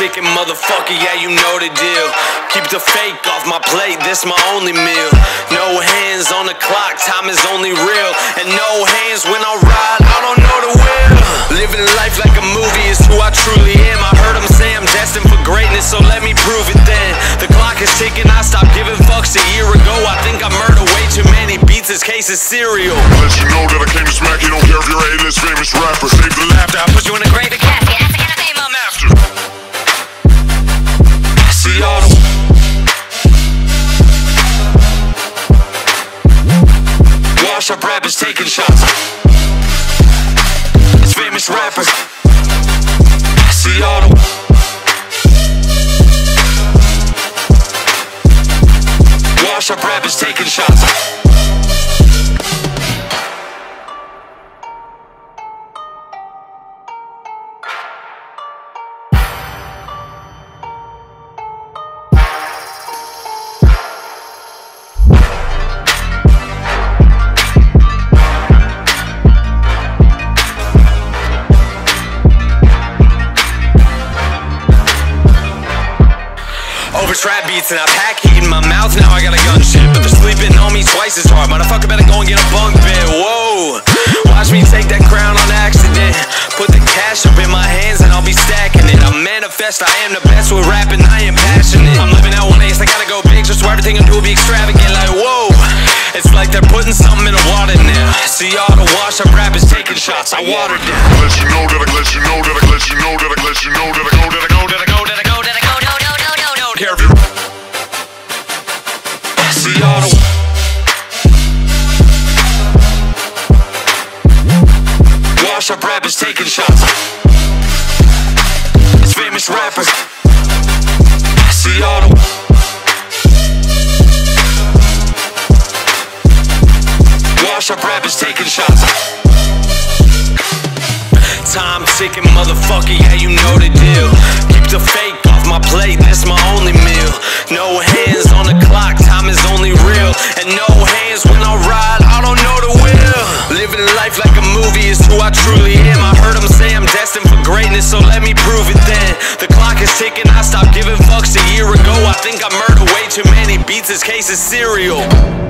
chicken, motherfucker, yeah, you know the deal. Keep the fake off my plate, this my only meal. No hands on the clock, time is only real. And no hands when I ride, I don't know the will. Living life like a movie is who I truly am. I heard them say I'm destined for greatness, so let me prove it then. The clock is ticking, I stopped giving fucks a year ago. I think I murdered way too many beats, this case is serial. Let you know that I came to smack, you don't care if you're A-list famous rapper. Save the laughter, I put you in a grave again. Wash-up rappers taking shots. It's famous rappers. Seattle. Wash-up rappers taking shots. Trap beats and I pack heat in my mouth, now I got a gun shit. But they're sleeping on me twice as hard, motherfucker better go and get a bunk bed. Whoa, watch me take that crown on accident. Put the cash up in my hands and I'll be stacking it. I manifest, I am the best with rapping, I am passionate. I'm living out one ace, I gotta go big, just so everything I do will be extravagant. Like whoa, it's like they're putting something in the water now. See all the wash-up rappers taking shots, I water down. Let you know that I, let you know that I, let you know that I, let you know that I go, that I go, that I go, that I go, that I go. Seattle. Wash-up rappers taking shots. It's famous rappers. Seattle. Wash-up rappers taking shots. Time ticking, motherfucker, yeah, you know the deal. Keep the fake off my plate, that's my only meal. No hands on the clock, time is only real. And no hands when I ride, I don't know the will. Living life like a movie is who I truly am. I heard them say I'm destined for greatness, so let me prove it then. The clock is ticking, I stopped giving fucks a year ago. I think I murdered way too many beats, this case is serial.